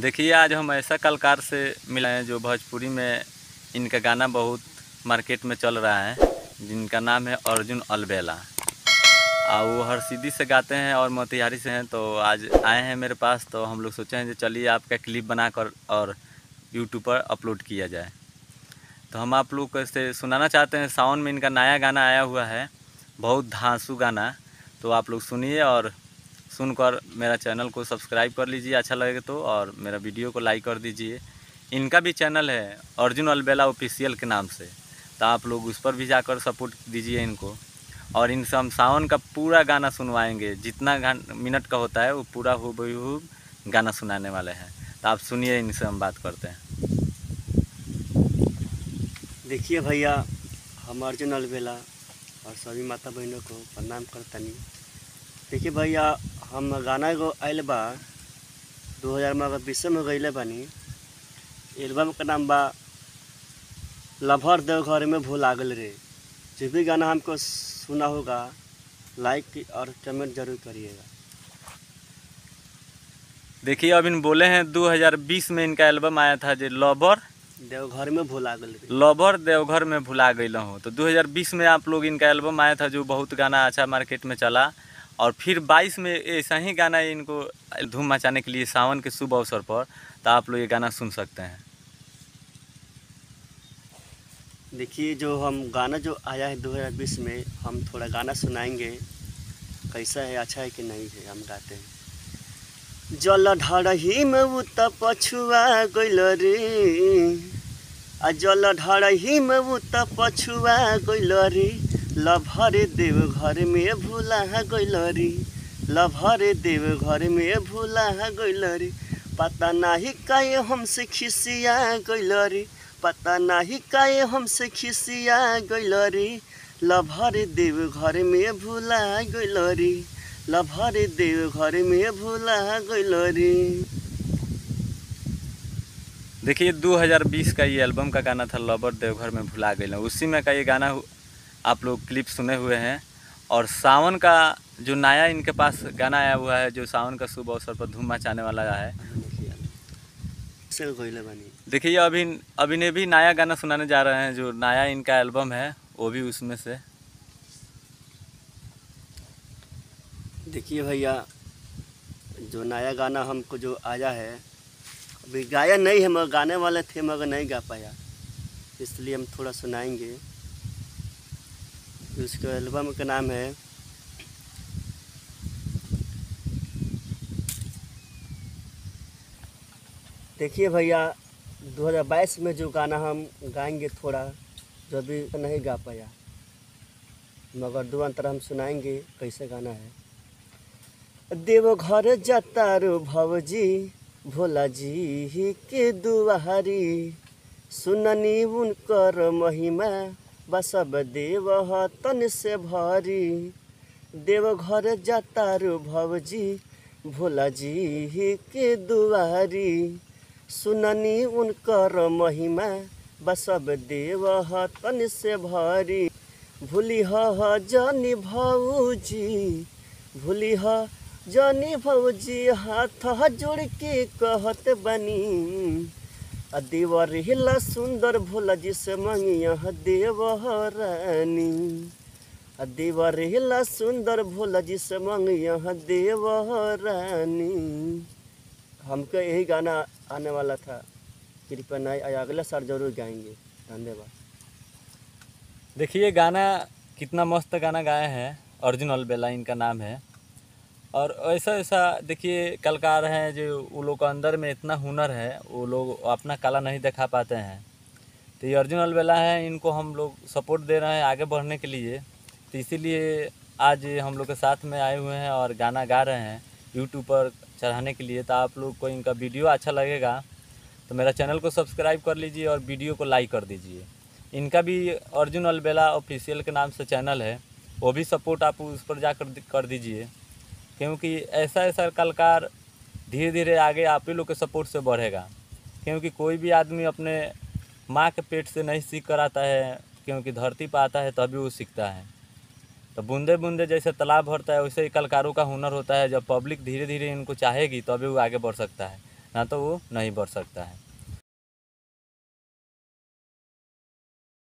देखिए आज हम ऐसा कलाकार से मिले हैं जो भोजपुरी में इनका गाना बहुत मार्केट में चल रहा है, जिनका नाम है अर्जुन अलबेला। और वो हरसिद्धि से गाते हैं और मोतिहारी से हैं। तो आज आए हैं मेरे पास, तो हम लोग सोचे हैं जो चलिए आपका क्लिप बनाकर और यूट्यूब पर अपलोड किया जाए। तो हम आप लोग कैसे सुनाना चाहते हैं। सावन में इनका नया गाना आया हुआ है, बहुत धांसू गाना। तो आप लोग सुनिए और सुनकर मेरा चैनल को सब्सक्राइब कर लीजिए अच्छा लगे तो, और मेरा वीडियो को लाइक कर दीजिए। इनका भी चैनल है अर्जुन अलबेला ऑफिशियल के नाम से, तो आप लोग उस पर भी जाकर सपोर्ट दीजिए इनको। और इनसे हम सावन का पूरा गाना सुनवाएंगे, जितना मिनट का होता है वो पूरा हूबहूब गाना सुनाने वाले हैं। तो आप सुनिए, इनसे हम बात करते हैं। देखिए भैया, हम अर्जुन अलबेला और सभी माता बहनों को प्रणाम करतानी। देखिए भैया, हम गाना एगो आयल बा 2020 में गैले बानी। एल्बम का नाम बा लभर देवघर में भूला गल रे। जो भी गाना हमको सुना होगा लाइक और कमेंट जरूर करिएगा। देखिए अब इन बोले हैं 2020 में इनका एल्बम आया था जो लभर देवघर में भुला गई हूँ। तो 2020 में आप लोग इनका एल्बम आया था जो बहुत गाना अच्छा मार्केट में चला। और फिर 22 में ऐसा ही गाना इनको धूम मचाने के लिए सावन के शुभ अवसर पर, तो आप लोग ये गाना सुन सकते हैं। देखिए जो हम गाना जो आया है 2020 में, हम थोड़ा गाना सुनाएंगे कैसा है, अच्छा है कि नहीं है। हम गाते हैं। जल ढारही में उत पछुआ गइल रे, आ जल ढारही में उत पछुआ गइल रे, लभर देवघर में भुला गइल रे, लभर देवघर में भुला गइल रे, पता नहीं काहे हमसे खिसिया गइल रे, पता नहीं काहे हमसे खिसिया गइल रे, लभर देवघर में भुला गइल रे, लभर देवघर में भुला गइल रे। देखिए 2020 का ये एल्बम का गाना था लभर देवघर में भुला गइल, उसी में का ये गाना आप लोग क्लिप सुने हुए हैं। और सावन का जो नया इनके पास गाना आया हुआ है जो सावन का शुभ अवसर पर धूम मचाने वाला है। देखिए अभी ने भी नया गाना सुनाने जा रहे हैं जो नया इनका एल्बम है, वो भी उसमें से। देखिए भैया जो नया गाना हमको जो आया है, अभी गाया नहीं है, मगर गाने वाले थे मगर नहीं गा पाया, इसलिए हम थोड़ा सुनाएंगे। उसके एल्बम का नाम है देखिए भैया 2022 में जो गाना हम गाएंगे थोड़ा, जो भी नहीं गा पाया मगर दो अंतर हम सुनाएंगे कैसे गाना है। देवघर जाता रो भवजी भोला जी के दुआरी, सुननी उनकर महिमा बसब देव तन से भारी, देवघर जाता रो भवजी भोला जी के दुआरी, सुननी उनकर महिमा बसब देव तन से भारी, भूली ह जानी भौजी, भूली ह जानी भौजी, हाथ जोड़ के कहत बनी, देवर हिला सुंदर भोला जी से मंगिया देवहरानी, देवर हिला सुंदर भोला जी से मंगिया देवहरानी। हमको यही गाना आने वाला था, कृपया नहीं आया, अगला साल जरूर गाएंगे। धन्यवाद। देखिए गाना कितना मस्त गाना गाए हैं, अर्जुन अलबेला इनका नाम है। और ऐसा ऐसा देखिए कलाकार हैं जो वो लोग का अंदर में इतना हुनर है, वो लोग अपना कला नहीं दिखा पाते हैं। तो ये अर्जुन अलबेला है, इनको हम लोग सपोर्ट दे रहे हैं आगे बढ़ने के लिए। तो इसीलिए आज हम लोग के साथ में आए हुए हैं और गाना गा रहे हैं यूट्यूब पर चढ़ाने के लिए। तो आप लोग को इनका वीडियो अच्छा लगेगा तो मेरा चैनल को सब्सक्राइब कर लीजिए और वीडियो को लाइक कर दीजिए। इनका भी अर्जुन अलबेला ऑफिशियल के नाम से चैनल है, वो भी सपोर्ट आप उस पर जाकर कर दीजिए, क्योंकि ऐसा ऐसा कलाकार धीरे धीरे आगे आप ही लोग के सपोर्ट से बढ़ेगा। क्योंकि कोई भी आदमी अपने माँ के पेट से नहीं सीख कर आता है, क्योंकि धरती पर आता है तभी वो सीखता है। तो बूंदे बूंदे जैसे तालाब भरता है, वैसे ही कलाकारों का हुनर होता है। जब पब्लिक धीरे धीरे इनको चाहेगी तभी वो आगे बढ़ सकता है, ना तो वो नहीं बढ़ सकता है।